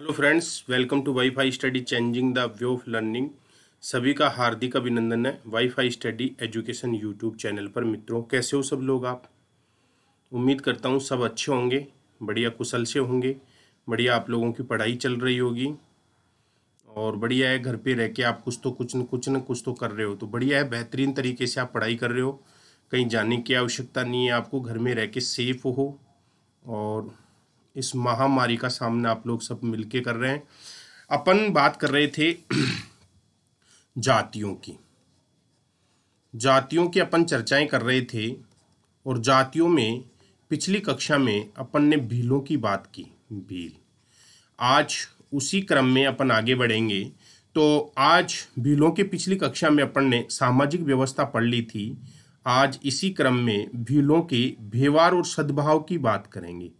Hello friends, welcome to WiFi study changing the way of learning. सभी का हार्दिक अभिनंदन है WiFi study education YouTube channel पर। मित्रों, कैसे हो सब लोग आप? उम्मीद करता हूँ सब अच्छे होंगे, बढ़िया कुशल से होंगे, बढ़िया आप लोगों की पढ़ाई चल रही होगी और बढ़िया है घर पे रह के आप कुछ न कुछ तो कर रहे हो, तो बढ़िया है, बेहतरीन तरीके से आप पढ़ाई कर रहे हो। कहीं जाने की आवश्यकता नहीं है, आपको घर में रह के सेफ हो और इस महामारी का सामना आप लोग सब मिलके कर रहे हैं। अपन बात कर रहे थे जातियों की अपन चर्चाएं कर रहे थे और जातियों में पिछली कक्षा में अपन ने भीलों की बात की। भील, आज उसी क्रम में अपन आगे बढ़ेंगे। तो आज भीलों के पिछली कक्षा में अपन ने सामाजिक व्यवस्था पढ़ ली थी। आज इसी क्रम में भीलों के व्यवहार और सद्भाव की बात करेंगे।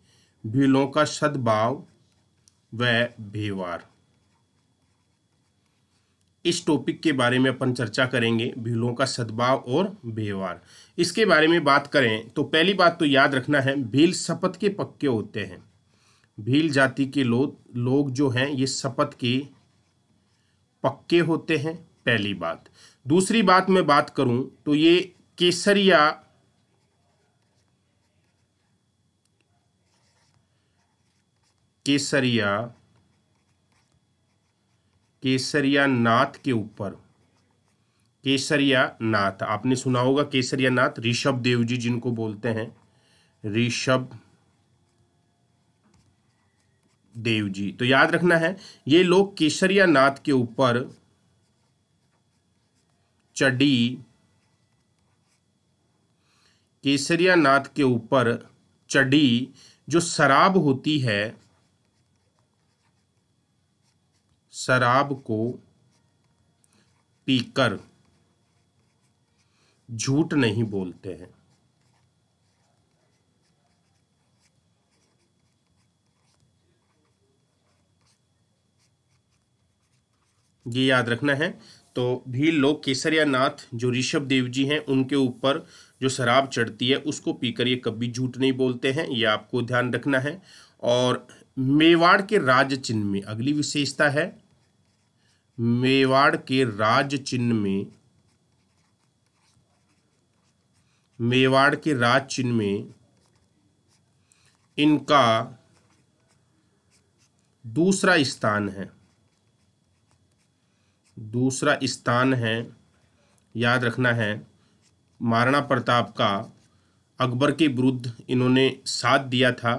भीलों का सद्भाव व व्यवहार, इस टॉपिक के बारे में अपन चर्चा करेंगे। भीलों का सद्भाव और व्यवहार, इसके बारे में बात करें तो पहली बात तो याद रखना है, भील शपथ के पक्के होते हैं। भील जाति के लोग जो हैं ये शपथ के पक्के होते हैं, पहली बात। दूसरी बात मैं बात करूं तो ये केसरिया नाथ के ऊपर, केसरिया नाथ आपने सुना होगा। केसरिया नाथ ऋषभ देव जी जिनको बोलते हैं, ऋषभ देव जी। तो याद रखना है ये लोग केसरिया नाथ के ऊपर चढ़ी, केसरिया नाथ के ऊपर चढ़ी जो शराब होती है, शराब को पीकर झूठ नहीं बोलते हैं, ये याद रखना है। तो भील लोग केसरिया नाथ जो ऋषभ देव जी हैं उनके ऊपर जो शराब चढ़ती है उसको पीकर ये कभी झूठ नहीं बोलते हैं, ये आपको ध्यान रखना है। और मेवाड़ के राज चिन्ह में अगली विशेषता है, मेवाड़ के राज चिन्ह में इनका दूसरा स्थान है। याद रखना है महाराणा प्रताप का अकबर के विरुद्ध इन्होंने साथ दिया था,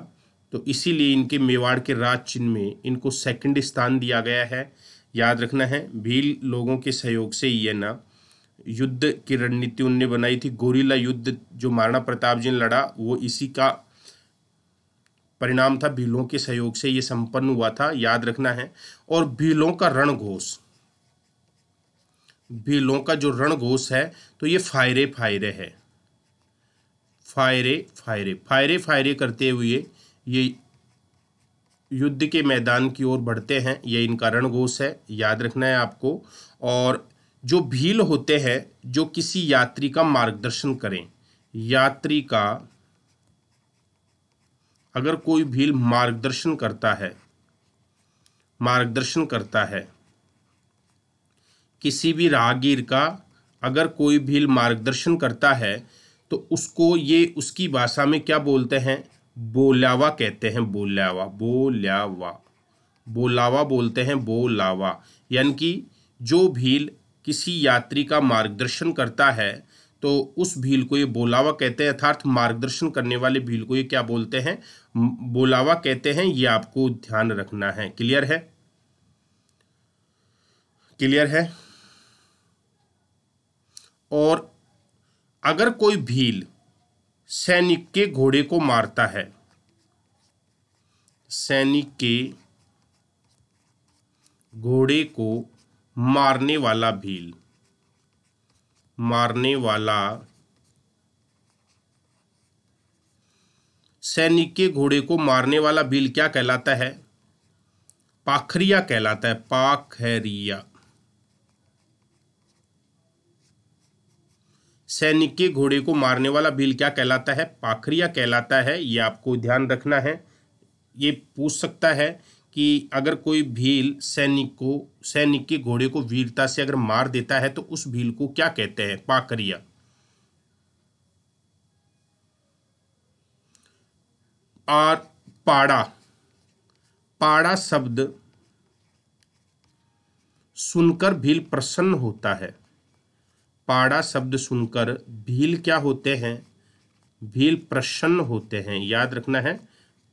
तो इसीलिए इनके मेवाड़ के राज चिन्ह में इनको सेकंड स्थान दिया गया है। याद रखना है भील लोगों के सहयोग से ही है ना युद्ध की रणनीति उनने बनाई थी। गोरिल्ला युद्ध जो महाराणा प्रताप जी ने लड़ा वो इसी का परिणाम था, भीलों के सहयोग से ये संपन्न हुआ था, याद रखना है। और भीलों का रणघोष, भीलों का जो रणघोष है तो ये फायरे फायरे करते हुए ये युद्ध के मैदान की ओर बढ़ते हैं, ये इनका रणघोष है, याद रखना है आपको। और जो भील होते हैं जो किसी यात्री का मार्गदर्शन करें, यात्री का अगर कोई भील मार्गदर्शन करता है किसी भी राहगीर का, अगर कोई भील मार्गदर्शन करता है तो उसको ये उसकी भाषा में क्या बोलते हैं, बोलावा कहते हैं। बोलावा बोलते हैं, बोलावा। यानी कि जो भील किसी यात्री का मार्गदर्शन करता है तो उस भील को ये बोलावा कहते हैं, अर्थात मार्गदर्शन करने वाले भील को ये क्या बोलते हैं, बोलावा कहते हैं, ये आपको ध्यान रखना है। क्लियर है। और अगर कोई भील सैनिक के घोड़े को मारने वाला भील क्या कहलाता है, पाखरिया कहलाता है। पाखरिया, सैनिक के घोड़े को मारने वाला भील क्या कहलाता है, पाखरिया कहलाता है, ये आपको ध्यान रखना है। ये पूछ सकता है कि अगर कोई भील सैनिक के घोड़े को वीरता से अगर मार देता है तो उस भील को क्या कहते हैं? पाखरिया। और पाड़ा, पाड़ा शब्द सुनकर भील प्रसन्न होता है। पाड़ा शब्द सुनकर भील क्या होते हैं? भील प्रसन्न होते हैं। याद रखना है,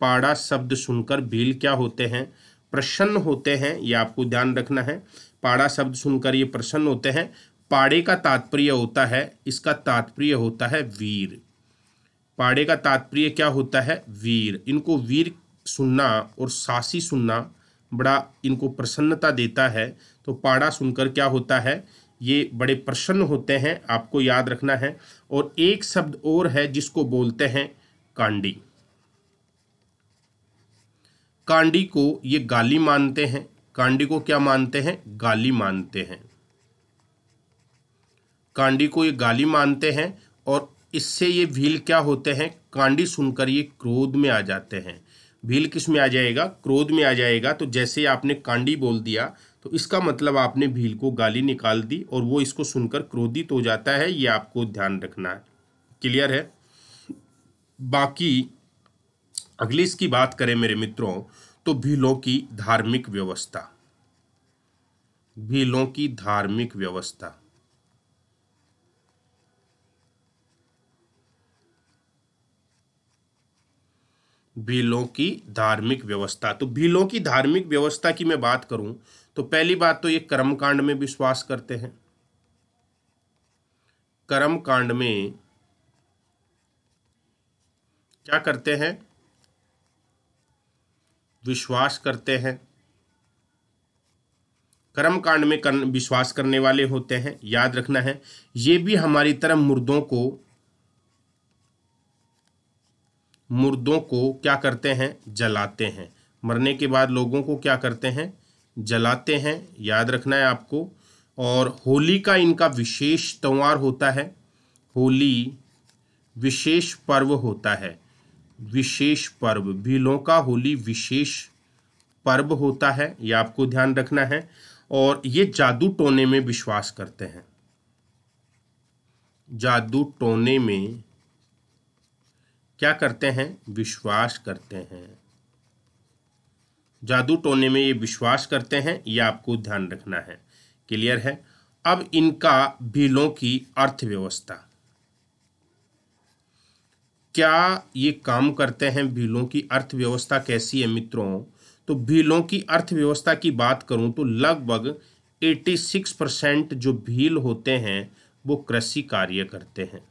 पाड़ा शब्द सुनकर भील क्या होते हैं? प्रसन्न होते हैं। यह आपको ध्यान रखना है, पाड़ा शब्द सुनकर ये प्रसन्न होते हैं। पाड़े का तात्पर्य होता है, इसका तात्पर्य होता है वीर। पाड़े का तात्पर्य क्या होता है? वीर। इनको वीर सुनना और साहसी सुनना बड़ा इनको प्रसन्नता देता है। तो पाड़ा सुनकर क्या होता है? ये बड़े प्रसन्न होते हैं, आपको याद रखना है। और एक शब्द और है जिसको बोलते हैं कांडी। कांडी को ये गाली मानते हैं। कांडी को क्या मानते हैं? गाली मानते हैं। कांडी को ये गाली मानते हैं और इससे ये भील क्या होते हैं? कांडी सुनकर ये क्रोध में आ जाते हैं। भील किस में आ जाएगा? क्रोध में आ जाएगा। तो जैसे आपने कांडी बोल दिया तो इसका मतलब आपने भील को गाली निकाल दी और वो इसको सुनकर क्रोधित हो जाता है। ये आपको ध्यान रखना है। क्लियर है? बाकी अगली इसकी बात करें मेरे मित्रों तो भीलों की धार्मिक व्यवस्था। भीलों की धार्मिक व्यवस्था, भीलों की धार्मिक व्यवस्था। तो भीलों की धार्मिक व्यवस्था की मैं बात करूं तो पहली बात तो ये कर्मकांड में विश्वास करते हैं। कर्मकांड में क्या करते हैं? विश्वास करते हैं। कर्मकांड में विश्वास करने वाले होते हैं। याद रखना है, ये भी हमारी तरह मुर्दों को क्या करते हैं? जलाते हैं। मरने के बाद लोगों को क्या करते हैं? जलाते हैं। याद रखना है आपको। और होली का इनका विशेष त्यौहार होता है। होली विशेष पर्व होता है। विशेष पर्व, भीलों का होली विशेष पर्व होता है। ये आपको ध्यान रखना है। और ये जादू टोने में विश्वास करते हैं। जादू टोने में क्या करते हैं? विश्वास करते हैं। जादू टोने में ये विश्वास करते हैं। ये आपको ध्यान रखना है। क्लियर है? अब इनका भीलों की अर्थव्यवस्था, क्या ये काम करते हैं? भीलों की अर्थव्यवस्था कैसी है मित्रों? तो भीलों की अर्थव्यवस्था की बात करूं तो लगभग 86% जो भील होते हैं वो कृषि कार्य करते हैं।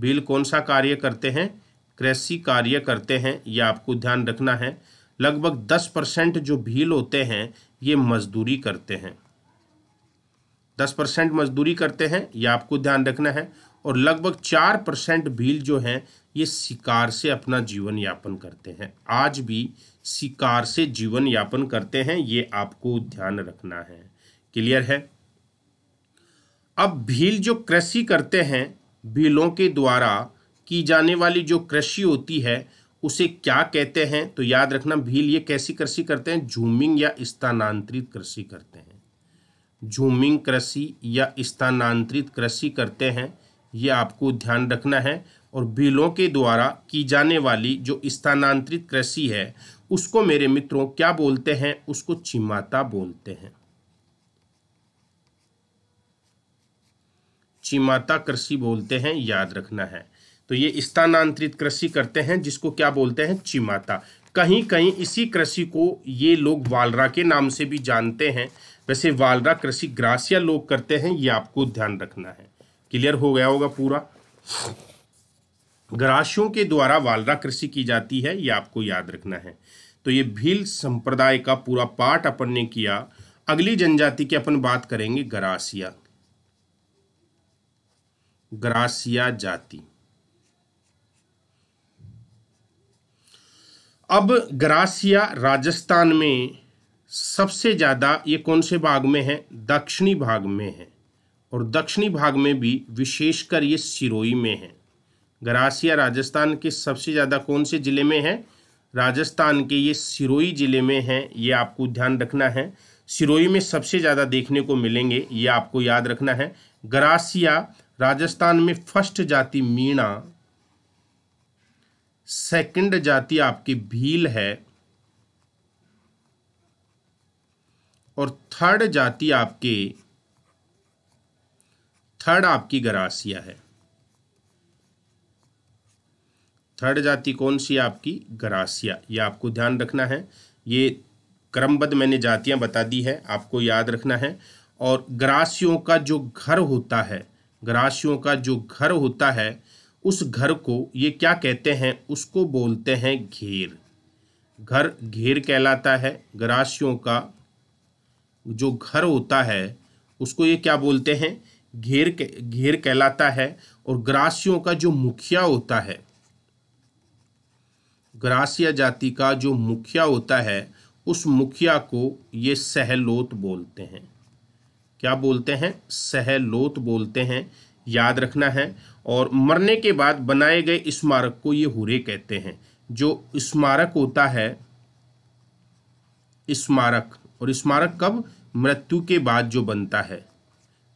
भील कौन सा कार्य करते हैं? कृषि कार्य करते हैं। यह आपको ध्यान रखना है। लगभग 10% जो भील होते हैं ये मजदूरी करते हैं। 10% मजदूरी करते हैं, यह आपको ध्यान रखना है। और लगभग 4% भील जो हैं ये शिकार से अपना जीवन यापन करते हैं। आज भी शिकार से जीवन यापन करते हैं। ये आपको ध्यान रखना है। क्लियर है? अब भील जो कृषि करते हैं, भीलों के द्वारा की जाने वाली जो कृषि होती है उसे क्या कहते हैं? तो याद रखना, भील ये कैसी कृषि करते हैं? झूमिंग या स्थानांतरित कृषि करते हैं। झूमिंग कृषि या स्थानांतरित कृषि करते हैं। ये आपको ध्यान रखना है। और भीलों के द्वारा की जाने वाली जो स्थानांतरित कृषि है उसको मेरे मित्रों क्या बोलते हैं? उसको चिमाता बोलते हैं। चिमाता कृषि बोलते हैं। याद रखना है। तो ये स्थानांतरित कृषि करते हैं जिसको क्या बोलते हैं? चिमाता। कहीं कहीं इसी कृषि को ये लोग वालरा के नाम से भी जानते हैं। वैसे वालरा कृषि ग्रासिया लोग करते हैं। ये आपको ध्यान रखना है। क्लियर हो गया होगा पूरा। ग्रासियों के द्वारा वालरा कृषि की जाती है। ये आपको याद रखना है। तो ये भील संप्रदाय का पूरा पाठ अपन ने किया। अगली जनजाति की अपन बात करेंगे ग्रासिया। ग्रासिया जाति। अब ग्रासिया राजस्थान में सबसे ज़्यादा ये कौन से भाग में है? दक्षिणी भाग में है। और दक्षिणी भाग में भी विशेषकर ये सिरोही में है। ग्रासिया राजस्थान के सबसे ज़्यादा कौन से ज़िले में है? राजस्थान के ये सिरोही ज़िले में हैं, ये आपको ध्यान रखना है। सिरोही में सबसे ज़्यादा देखने को मिलेंगे, ये आपको याद रखना है। गरासिया राजस्थान में फर्स्ट जाति मीणा, सेकंड जाति आपकी भील है और थर्ड जाति आपकी गरासिया है। थर्ड जाति कौन सी है आपकी? गरासिया। ये आपको ध्यान रखना है। ये क्रमबद्ध मैंने जातियां बता दी है, आपको याद रखना है। और गरासियों का जो घर होता है, गरासियों का जो घर होता है, उस घर को ये क्या कहते हैं? उसको बोलते हैं घेर। घर घेर कहलाता है। गरासियों का जो घर होता है उसको ये क्या बोलते हैं? घेर कहलाता है। और गरासियों का जो मुखिया होता है, गरासिया जाति का जो मुखिया होता है, उस मुखिया को ये सहलोत बोलते हैं। क्या बोलते हैं? सहलोत बोलते हैं, याद रखना है। और मरने के बाद बनाए गए स्मारक को ये हुरे कहते हैं। जो स्मारक होता है, स्मारक, और स्मारक कब? मृत्यु के बाद जो बनता है,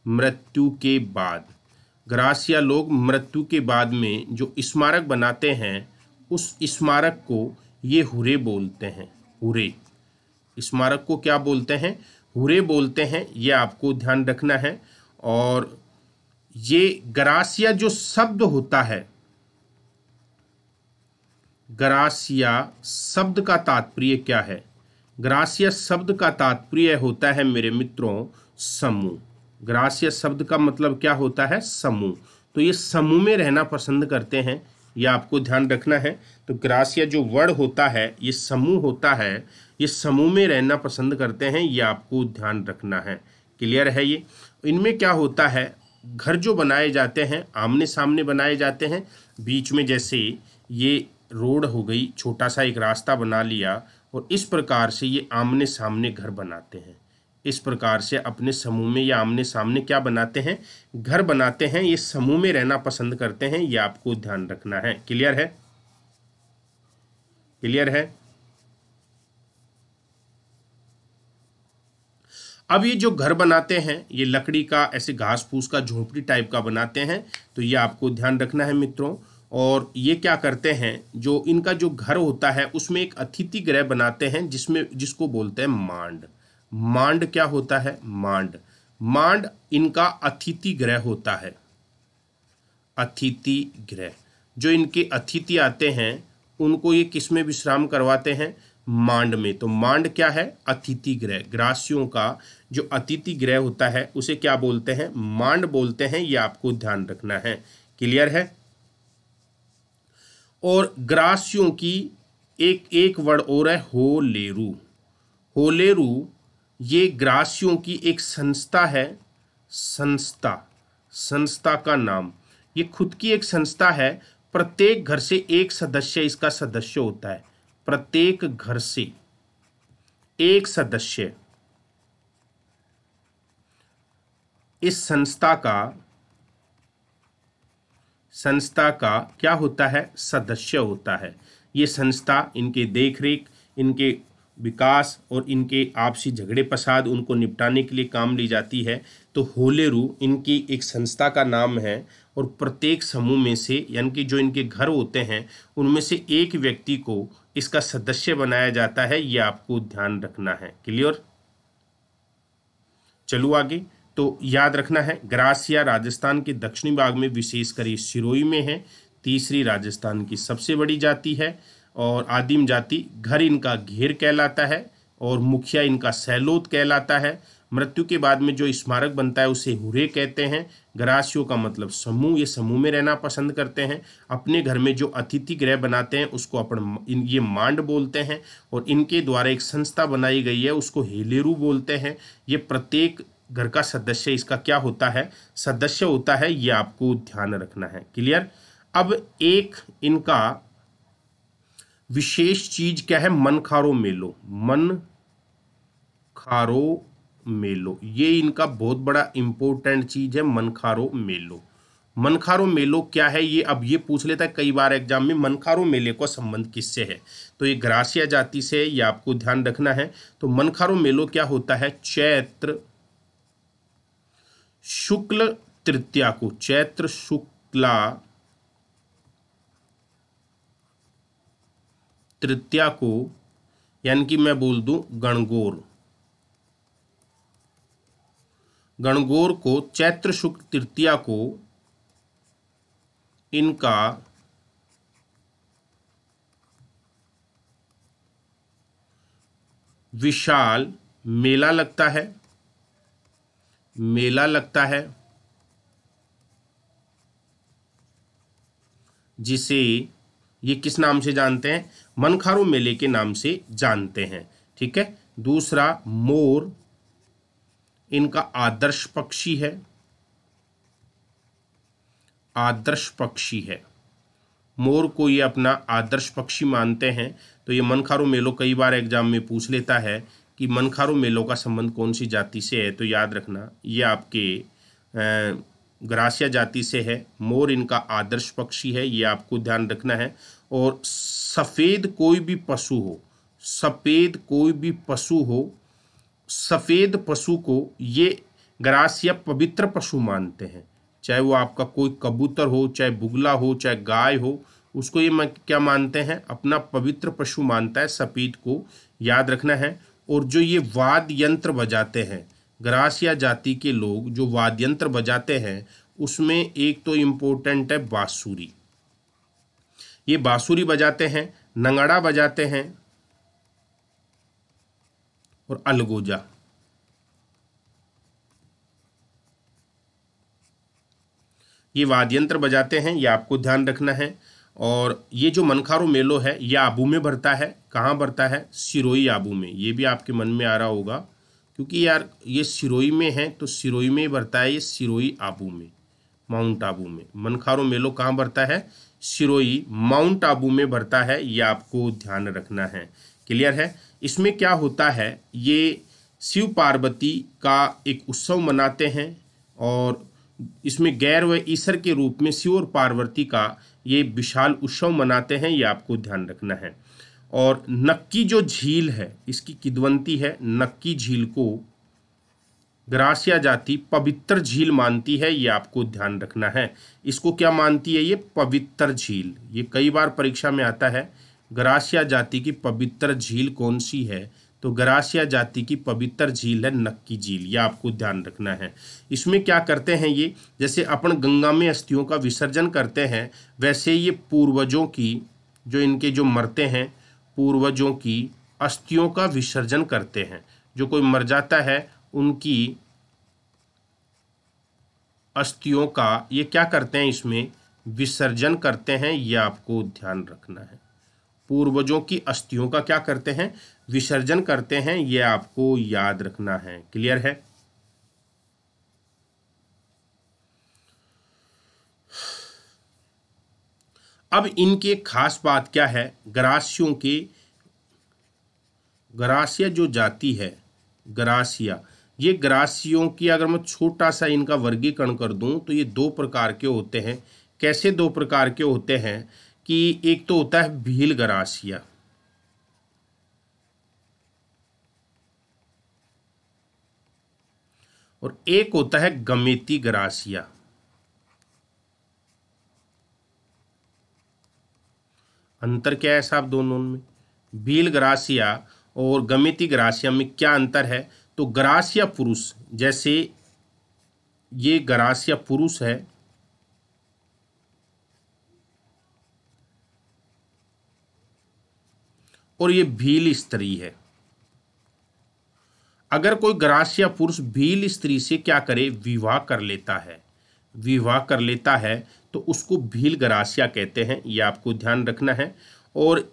मृत्यु के बाद। गरासिया लोग मृत्यु के बाद में जो स्मारक बनाते हैं, उस स्मारक को ये हुरे बोलते हैं। हुरे स्मारक को क्या बोलते हैं? हुरे बोलते हैं। ये आपको ध्यान रखना है। और ये गरासिया जो शब्द होता है, गरासिया शब्द का तात्पर्य क्या है? गरासिया शब्द का तात्पर्य होता है मेरे मित्रों समूह। गरासिया शब्द का मतलब क्या होता है? समूह। तो ये समूह में रहना पसंद करते हैं, ये आपको ध्यान रखना है। तो गरासिया जो वर्ड होता है, ये समूह होता है, ये समूह में रहना पसंद करते हैं, ये आपको ध्यान रखना है। क्लियर है? ये इनमें क्या होता है? घर जो बनाए जाते हैं आमने सामने बनाए जाते हैं। बीच में जैसे ये रोड हो गई, छोटा सा एक रास्ता बना लिया, और इस प्रकार से ये आमने सामने घर बनाते हैं। इस प्रकार से अपने समूह में ये आमने सामने क्या बनाते हैं? घर बनाते हैं। ये समूह में रहना पसंद करते हैं, ये आपको ध्यान रखना है। क्लियर है? क्लियर है? अब ये जो घर बनाते हैं, ये लकड़ी का ऐसे घास फूस का झोपड़ी टाइप का बनाते हैं, तो ये आपको ध्यान रखना है मित्रों। और ये क्या करते हैं, जो इनका जो घर होता है उसमें एक अतिथि गृह बनाते हैं, जिसको बोलते हैं मांड। मांड क्या होता है? मांड। मांड इनका अतिथि गृह होता है। अतिथि गृह, जो इनके अतिथि आते हैं उनको ये किस में विश्राम करवाते हैं? मांड में। तो मांड क्या है? अतिथि गृह। ग्रासियों का जो अतिथि गृह होता है उसे क्या बोलते हैं? मांड बोलते हैं, ये आपको ध्यान रखना है। क्लियर है? और ग्रासियों की एक वर्ड और है, होलेरू। होलेरू ये ग्रासियों की एक संस्था है। संस्था, संस्था का नाम, ये खुद की एक संस्था है। प्रत्येक घर से एक सदस्य इसका सदस्य होता है। प्रत्येक घर से एक सदस्य इस संस्था का क्या होता है? सदस्य होता है। ये संस्था इनके देखरेख, इनके विकास और इनके आपसी झगड़े फसाद उनको निपटाने के लिए काम ली जाती है। तो होलेरू इनकी एक संस्था का नाम है। और प्रत्येक समूह में से, यानी कि जो इनके घर होते हैं उनमें से एक व्यक्ति को इसका सदस्य बनाया जाता है, ये आपको ध्यान रखना है। क्लियर? चलो आगे। तो याद रखना है, गरासिया राजस्थान के दक्षिणी भाग में, विशेषकर सिरोही में है। तीसरी राजस्थान की सबसे बड़ी जाति है। और आदिम जाति, घर इनका घेर कहलाता है और मुखिया इनका सहलोत कहलाता है। मृत्यु के बाद में जो स्मारक बनता है उसे हुरे कहते हैं। गरासियों का मतलब समूह, ये समूह में रहना पसंद करते हैं। अपने घर में जो अतिथि गृह बनाते हैं उसको अपन ये मांड बोलते हैं। और इनके द्वारा एक संस्था बनाई गई है उसको होलेरू बोलते हैं। ये प्रत्येक घर का सदस्य इसका क्या होता है? सदस्य होता है, ये आपको ध्यान रखना है। क्लियर? अब एक इनका विशेष चीज क्या है? मनखारो मेलो। मनखारो मेलो, ये इनका बहुत बड़ा इम्पोर्टेंट चीज़ है। मनखारो मेलो, मनखारो मेलो क्या है, ये अब ये पूछ लेता है कई बार एग्जाम में, मनखारो मेले का संबंध किससे है, तो ये ग्रासिया जाति से है, ये आपको ध्यान रखना है। तो मनखारो मेलो क्या होता है, चैत्र शुक्ल तृतीया को, चैत्र शुक्ला तृतीया को, यानी कि मैं बोल दूं गणगौर, गणगौर को चैत्र शुक्ल तृतीया को इनका विशाल मेला लगता है, मेला लगता है जिसे ये किस नाम से जानते हैं, मनखारो मेले के नाम से जानते हैं। ठीक है, दूसरा मोर इनका आदर्श पक्षी है, आदर्श पक्षी है, मोर को ये अपना आदर्श पक्षी मानते हैं। तो ये मनखारो मेलो कई बार एग्जाम में पूछ लेता है कि मनखारो मेलो का संबंध कौन सी जाति से है, तो याद रखना ये आपके ग्रासिया जाति से है, मोर इनका आदर्श पक्षी है, ये आपको ध्यान रखना है। और सफ़ेद कोई भी पशु हो, सफ़ेद कोई भी पशु हो, सफ़ेद पशु को ये ग्रासिया पवित्र पशु मानते हैं, चाहे वो आपका कोई कबूतर हो, चाहे बुगला हो, चाहे गाय हो, उसको ये क्या मानते हैं, अपना पवित्र पशु मानता है सफ़ेद को, याद रखना है। और जो ये वाद्य यंत्र बजाते हैं, ग्रासिया जाति के लोग जो वाद्य यंत्र बजाते हैं उसमें एक तो इम्पोर्टेंट है बाँसुरी, ये बाँसुरी बजाते हैं, नंगड़ा बजाते हैं और अलगोजा। ये वाद्य यंत्र बजाते हैं, ये आपको ध्यान रखना है। और ये जो मनखारो मेलो है ये आबू में भरता है, कहाँ भरता है, सिरोही आबू में, ये भी आपके मन में आ रहा होगा क्योंकि यार ये सिरोही में है तो सिरोही में ही भरता है, ये सिरोही आबू में, माउंट आबू में। मनखारो मेलो कहाँ भरता है, सिरोही माउंट आबू में भरता है, ये आपको ध्यान रखना है। क्लियर है। इसमें क्या होता है, ये शिव पार्वती का एक उत्सव मनाते हैं और इसमें गैर व ईश्वर के रूप में शिव और पार्वती का ये विशाल उत्सव मनाते हैं, ये आपको ध्यान रखना है। और नक्की जो झील है इसकी किद्वंती है, नक्की झील को ग्रासिया जाति पवित्र झील मानती है, ये आपको ध्यान रखना है। इसको क्या मानती है, ये पवित्र झील, ये कई बार परीक्षा में आता है। ग्रासिया जाति की पवित्र झील कौन सी है, तो ग्रासिया जाति की पवित्र झील है नक्की झील, यह आपको ध्यान रखना है। इसमें क्या करते हैं ये, जैसे अपन गंगा में अस्थियों का विसर्जन करते हैं वैसे ये पूर्वजों की जो इनके जो मरते हैं पूर्वजों की अस्थियों का विसर्जन करते हैं। जो कोई मर जाता है उनकी अस्थियों का ये क्या करते हैं, इसमें विसर्जन करते हैं, ये आपको ध्यान रखना है। पूर्वजों की अस्थियों का क्या करते हैं, विसर्जन करते हैं, ये आपको याद रखना है। क्लियर है। अब इनके खास बात क्या है, ग्रासियों के, ग्रासिया जो जाति है, ग्रासिया, ये ग्रासियों की अगर मैं छोटा सा इनका वर्गीकरण कर दूं तो ये दो प्रकार के होते हैं। कैसे दो प्रकार के होते हैं, कि एक तो होता है भील ग्रासिया, और एक होता है गमेती ग्रासिया। अंतर क्या है साहब दोनों में, भील ग्रासिया और गमेती ग्रासिया में क्या अंतर है, तो ग्रासिया पुरुष, जैसे ये ग्रासिया पुरुष है, और ये भील स्त्री है। अगर कोई ग्रासिया पुरुष भील स्त्री से क्या करे, विवाह कर लेता है, विवाह कर लेता है तो उसको भील ग्रासिया कहते हैं, ये आपको ध्यान रखना है। और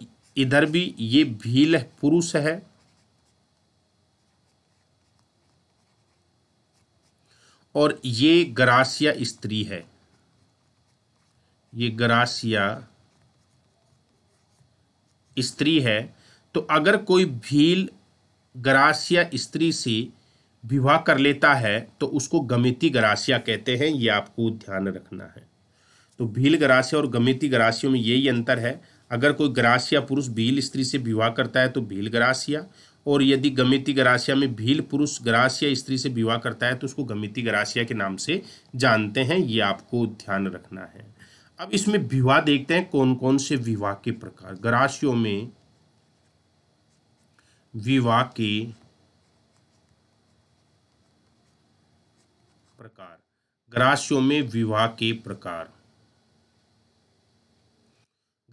इधर भी ये भील पुरुष है और ये ग्रासिया स्त्री है, ये ग्रासिया स्त्री है। तो अगर कोई भील ग्रासिया स्त्री से विवाह कर लेता है तो उसको गमेती ग्रासिया कहते हैं, ये आपको ध्यान रखना है। तो भील गरास्य और गमेती गरासियों में यही अंतर है। अगर कोई गरासिया पुरुष भील स्त्री से विवाह करता है तो भील गरासिया, और यदि गमेती गरासिया में भील पुरुष गरासिया स्त्री से विवाह करता है तो उसको गमेती गरासिया के नाम से जानते हैं। ये आपको ध्यान रखना है। अब इसमें विवाह देखते हैं कौन कौन से विवाह के प्रकार। गरासियों में विवाह के प्रकार, गरासियों में विवाह के प्रकार,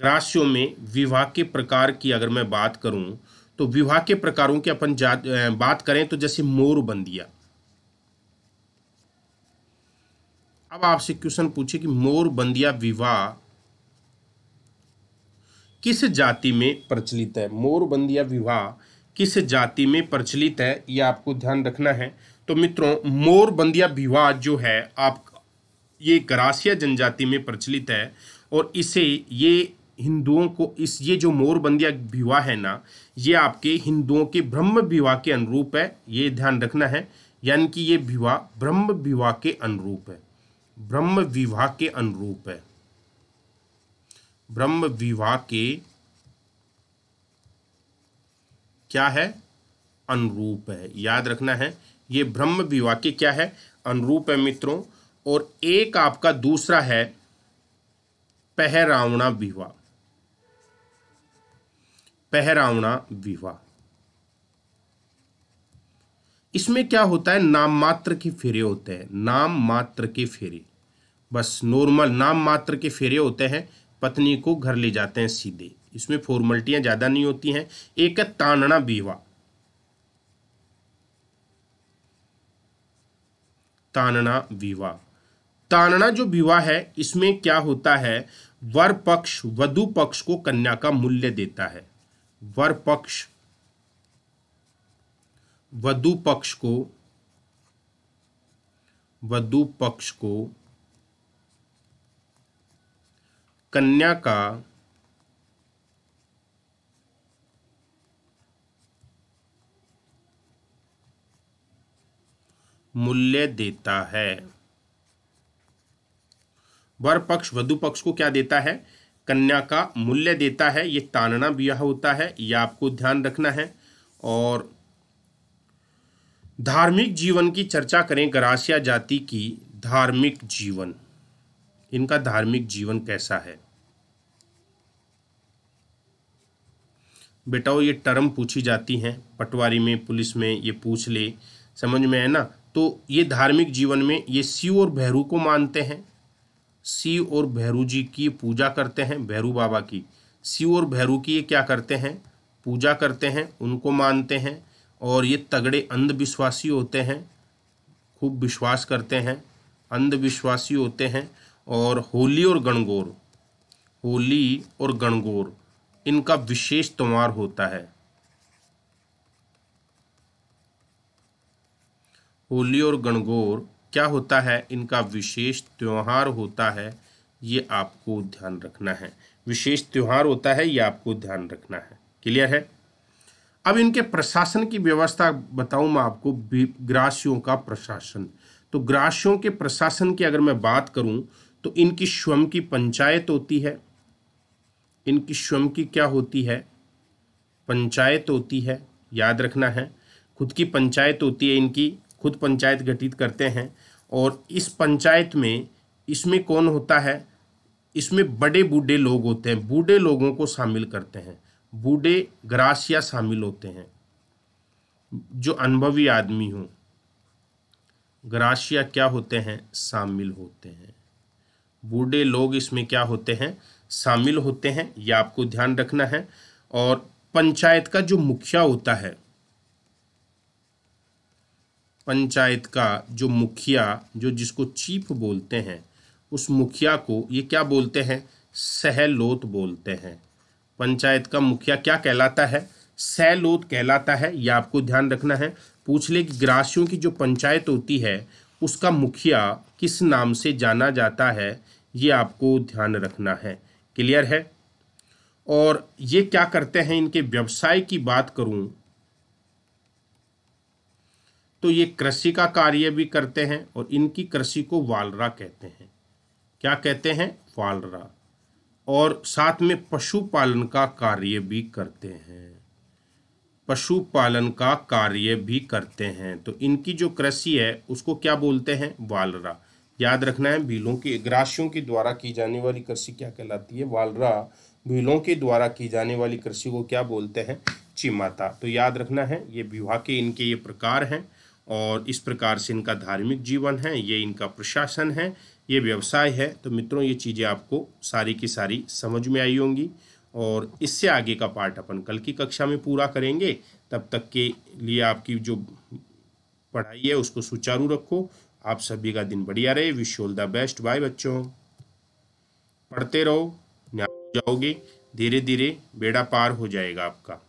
गरासियों में विवाह के प्रकार की अगर मैं बात करूं तो विवाह के प्रकारों की अपन बात करें तो जैसे मोरबंदिया। अब आपसे क्वेश्चन पूछे कि मोरबंदिया विवाह किस जाति में प्रचलित है, मोरबंदिया विवाह किस जाति में प्रचलित है, ये आपको ध्यान रखना है। तो मित्रों मोरबंदिया विवाह जो है आप ये गरासिया जनजाति में प्रचलित है और इसे ये हिंदुओं को इस ये जो मोरबंदिया विवाह है ना ये आपके हिंदुओं के ब्रह्म विवाह के अनुरूप है। ये ध्यान रखना है, यानी कि ये विवाह ब्रह्म विवाह के अनुरूप है, ब्रह्म विवाह के अनुरूप है, ब्रह्म विवाह के क्या है अनुरूप है। याद रखना है ये ब्रह्म विवाह के क्या है अनुरूप है मित्रों। और एक आपका दूसरा है पहरावणा विवाह, पहरावणा विवाह। इसमें क्या होता है नाम मात्र के फेरे होते हैं, नाम मात्र के फेरे, बस नॉर्मल नाम मात्र के फेरे होते हैं। पत्नी को घर ले जाते हैं सीधे, इसमें फॉर्मेलिटियां ज्यादा नहीं होती हैं। एक है तानना विवाह, तानना विवाह। तानना जो विवाह है इसमें क्या होता है वर पक्ष वधु पक्ष को कन्या का मूल्य देता है, वर पक्ष वधु पक्ष को, वधु पक्ष को कन्या का मूल्य देता है। वर पक्ष वधु पक्ष को क्या देता है कन्या का मूल्य देता है। ये तानना ब्याह होता है, यह आपको ध्यान रखना है। और धार्मिक जीवन की चर्चा करें गरासिया जाति की, धार्मिक जीवन इनका धार्मिक जीवन कैसा है। बेटाओं ये टर्म पूछी जाती हैं पटवारी में पुलिस में, ये पूछ ले समझ में है ना। तो ये धार्मिक जीवन में ये शिव और भैरू को मानते हैं, शिव और भैरू जी की पूजा करते हैं, भैरू बाबा की, शिव और भैरू की ये क्या करते हैं पूजा करते हैं, उनको मानते हैं। और ये तगड़े अंधविश्वासी होते हैं, खूब विश्वास करते हैं, अंधविश्वासी होते हैं। और होली और गणगौर, होली और गणगौर इनका विशेष त्यौहार होता है, होली और गणगौर क्या होता है इनका विशेष त्यौहार होता है। ये आपको ध्यान रखना है, विशेष त्यौहार होता है, ये आपको ध्यान रखना है। क्लियर है। अब इनके प्रशासन की व्यवस्था बताऊं मैं आपको, ग्रासियों का प्रशासन। तो ग्रासियों के प्रशासन की अगर मैं बात करूं तो इनकी स्वयं की पंचायत होती है, इनकी स्वयं की क्या होती है पंचायत होती है। याद रखना है खुद की पंचायत होती है, इनकी खुद पंचायत गठित करते हैं। और इस पंचायत में इसमें कौन होता है, इसमें बड़े बूढ़े लोग होते हैं, बूढ़े लोगों को शामिल करते हैं, बूढ़े ग्रासिया शामिल होते हैं जो अनुभवी आदमी हो, ग्रासिया क्या होते हैं शामिल होते हैं, बूढ़े लोग इसमें क्या होते हैं शामिल होते हैं। यह आपको ध्यान रखना है। और पंचायत का जो मुखिया होता है, पंचायत का जो मुखिया जो जिसको चीफ बोलते हैं, उस मुखिया को ये क्या बोलते हैं सहलोत बोलते हैं। पंचायत का मुखिया क्या कहलाता है सहलोत कहलाता है। यह आपको ध्यान रखना है। पूछ ले कि ग्रासियों की जो पंचायत होती है उसका मुखिया किस नाम से जाना जाता है, ये आपको ध्यान रखना है। क्लियर है। और ये क्या करते हैं, इनके व्यवसाय की बात करूं तो ये कृषि का कार्य भी करते हैं और इनकी कृषि को वालरा कहते हैं, क्या कहते हैं, वालरा, और साथ में पशुपालन का कार्य भी करते हैं, पशुपालन का कार्य भी करते हैं। तो इनकी जो कृषि है उसको क्या बोलते हैं, वालरा। याद रखना है, भीलों की ग्रासियों के द्वारा की जाने वाली कृषि क्या कहलाती है, वालरा। भीलों के द्वारा की जाने वाली कृषि को क्या बोलते हैं, चिमाता। तो याद रखना है, ये विवाह के इनके ये प्रकार हैं और इस प्रकार से इनका धार्मिक जीवन है, ये इनका प्रशासन है, ये व्यवसाय है। तो मित्रों ये चीज़ें आपको सारी की सारी समझ में आई होंगी और इससे आगे का पार्ट अपन कल की कक्षा में पूरा करेंगे। तब तक के लिए आपकी जो पढ़ाई है उसको सुचारू रखो। आप सभी का दिन बढ़िया रहे। Wish you all the best. Bye बच्चों, पढ़ते रहो, न्याय हो जाओगे, धीरे धीरे बेड़ा पार हो जाएगा आपका।